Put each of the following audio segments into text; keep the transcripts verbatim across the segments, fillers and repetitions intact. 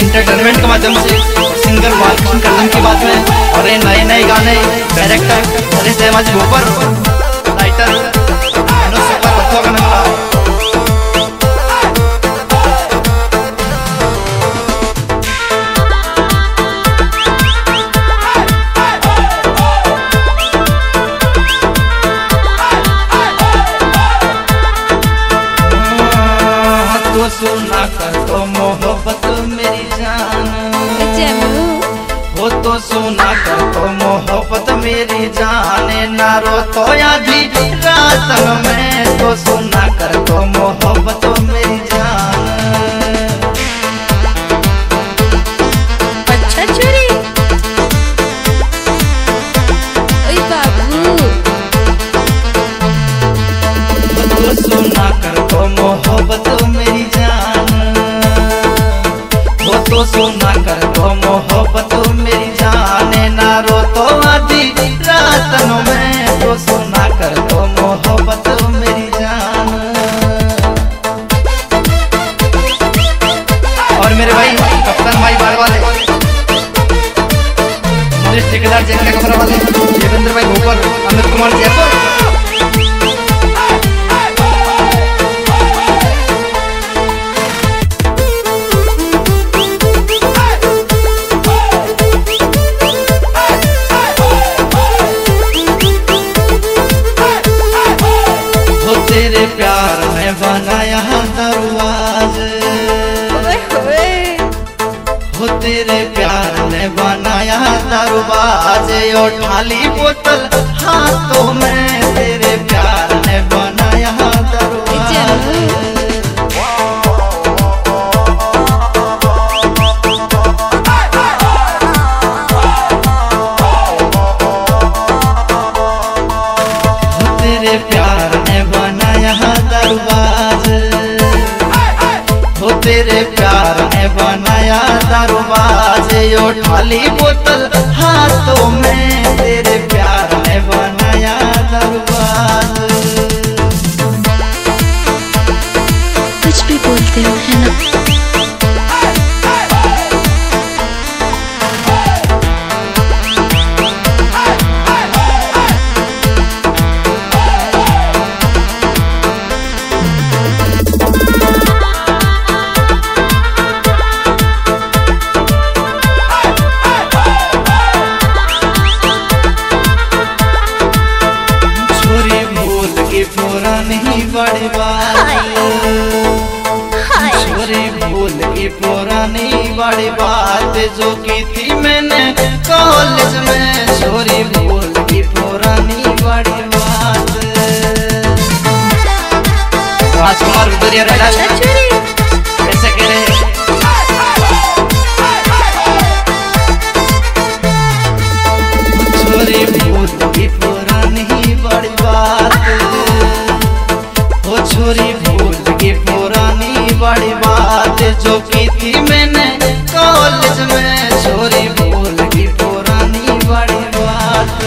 Entertainment के माध्यम से सिंगर बालकृष्ण कर्दम की बात में और ये नए नए गाने डायरेक्टर हरीश सहवाज भोपर राइटर का नगला सुना कर तो मोहब्बत मेरी जान हो तो सुना कर तो मोहब्बत मेरी जाने ना रो तो आधी रात में तो सुना कर तो मोहब्बत मेरी जान। अच्छा चोरी ओए बाबू तो सुना कर तो मोहब्बत मेरी तो सुना कर तो मोहब्बत मेरी जाने ना रो तो आधी रात में तो सुना कर तो मोहब्बत मेरी जान। और मेरे भाई कप्तान भाई बार वाले ठेकेदार जैन कमरा वाले देवेंद्र भाई भोपर अमित कुमार जयपुर तेरे प्यार में बनाया दरवाजे हो तेरे प्यार में बनाया दरवाजे और ढाली बोतल हाथों में तेरे प्यार ने बनाया दरवाजे हो तेरे प्यार ने बना दरवाज़ हो तेरे प्यार ने बनाया दरवाज़ यो ढाली बोतल हाथों में तेरे प्यार ने बनाया दरवाज़। कुछ भी बोलते हो है ना नहीं बड़ी बात छोरी भूल की पुरानी बड़ी बात जो की थी मैंने कॉलेज में छोरी भूल की पुरानी बड़ी बात। राजकुमार गुजरिया कैसे कह रहे छोरी भूल की पुरानी बड़ी बात छोरी भूल की पुरानी बड़ी बात जो की थी मैंने कॉलेज में छोरी भूल की पुरानी बड़ी बात।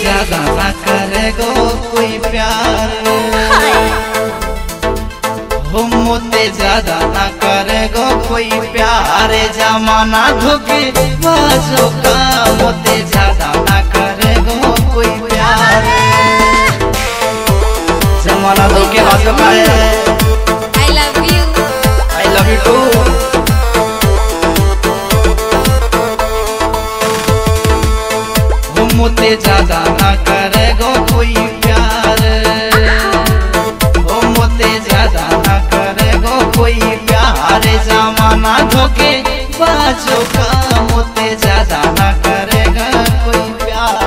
ज्यादा ना करेगो कोई प्यार हो मुझे ज्यादा ना करेगो कोई प्यार जमाना धोखे बाजों का मुझे ज्यादा ना करेगो कोई प्यार जमाना धोखे बाजों का है। I love you I love you too मुझे ज्यादा ना करेगो कोई प्यार ओ मुझे ज्यादा ना करेगो कोई प्यार जमाना धोखे बाजों का मुझे ज्यादा ना करेगा कोई प्यार।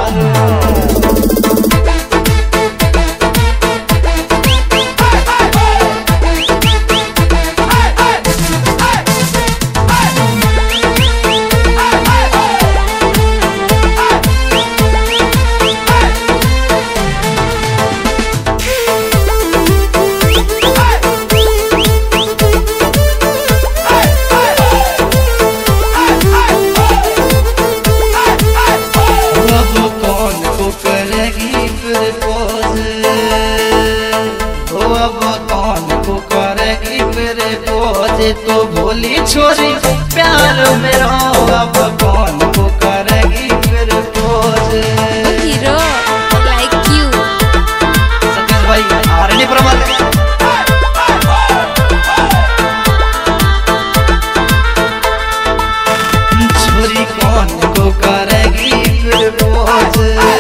आए, आए, आए, आए, आए, आए, आए, आए, आज।